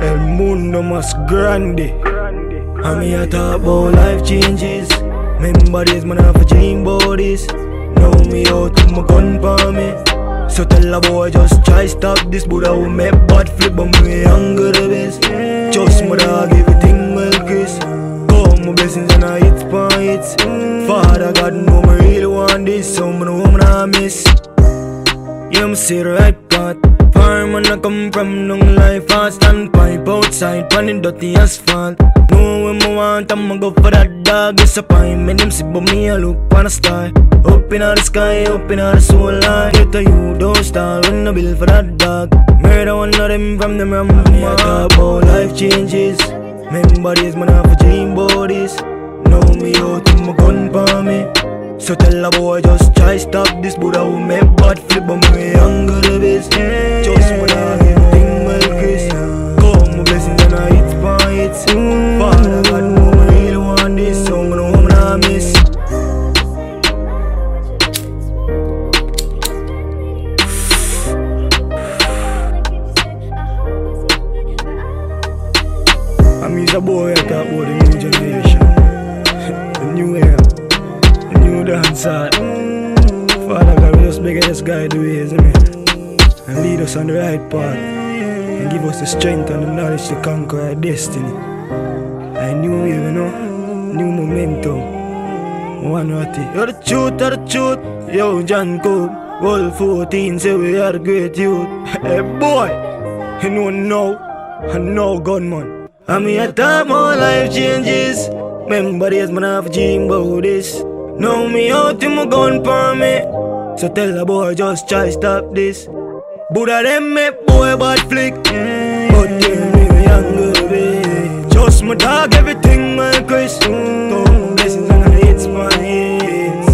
El mundo más grande. I me a talk about life changes. Remember days man have a change bodies. Now me out with my gun for me. So tell a boy just try stop this, but I will make bad flip on me anger the best. Just my dog everything will kiss. Come my blessings and I hit for hits. Father God know me really want this, so me know me nah miss. Yeah, me see the right path. Farman I come from long life. I stand pipe outside pan the dirty asphalt. Know when I want, I'ma go for that dog. It's a pine, man, them see but me, I look on a star. Up in the sky, up in the soul, I get to you, don't start, run the bill for that dog. Murder one of them from them ram. Me a talk about life changes. Remember days, man, I have a change bodies. Now me out with my gun for me. So tell a boy, just try stop this, but I will make bad flip, but me anger the best. Just when I hear thing will kiss. Come, my blessings and I hit for hits. Father God, know I really want this, so I know I'm not miss. I'm just a boy, I talk about the new generation, the new era, the new dancer. Father God, we just beg this guy the ways, amen, and lead us on the right path. And give us the strength and the knowledge to conquer our destiny. A new wave, you know, new momentum. One hearty. You're the truth, you're the truth. Yo, John Cope, all 14 say we are great youth. Hey boy, you know now, and now gunman. I'm here talk more life changes. Remember days man have dream about this. Now me out in my gun for me. So tell a boy just try stop this. Buddha them make boy bad flick, but them me younger be. Just my dog, everything my Chris. Don't listen to the hits my hits.